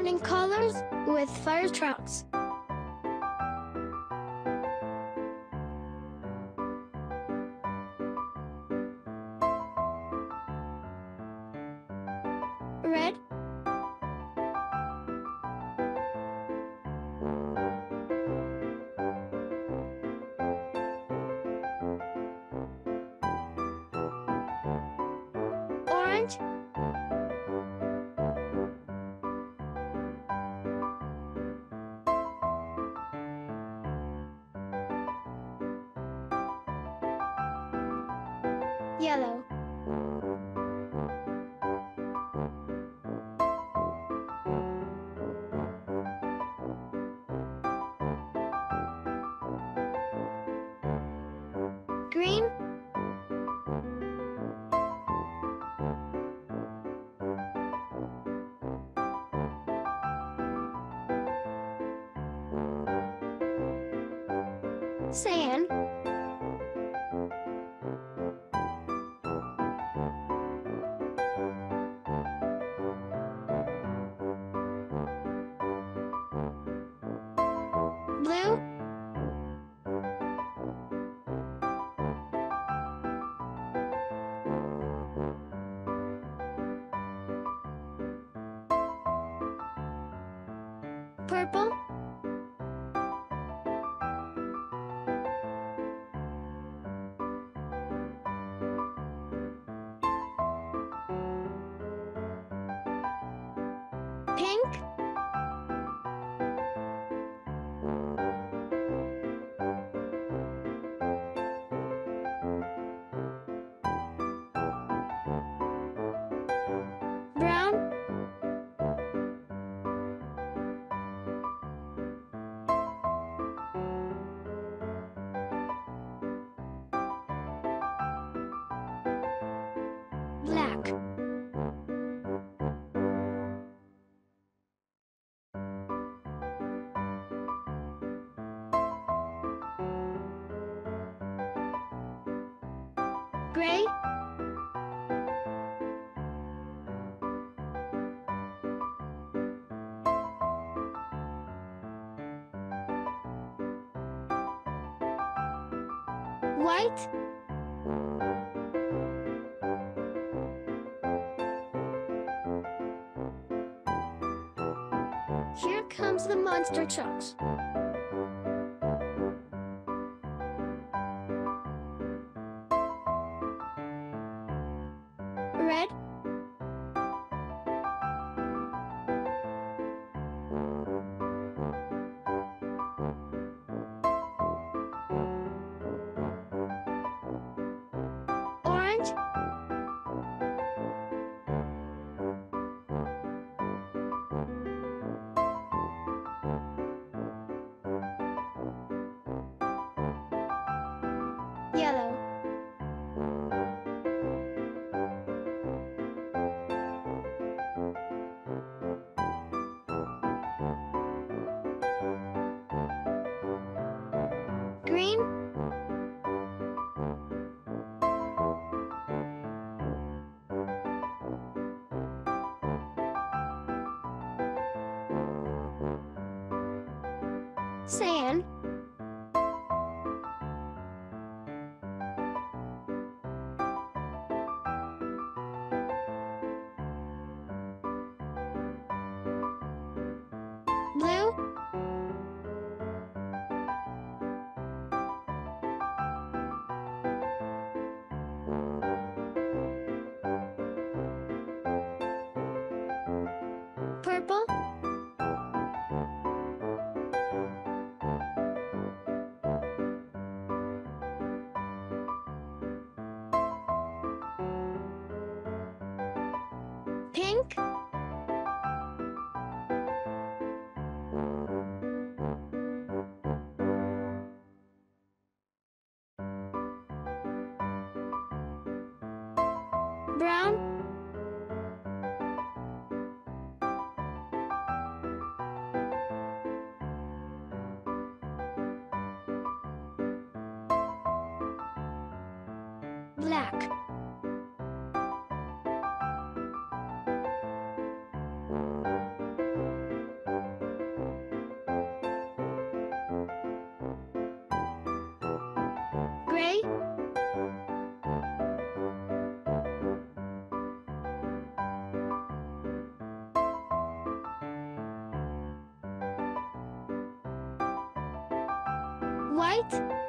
learning colors with fire trucks. Red, orange, yellow, green, sand, blue, purple, pink, brown, black. Gray, white, here comes the monster trucks. Red, orange, yellow, green, sand, blue, purple, pink, brown, black, Gray? White?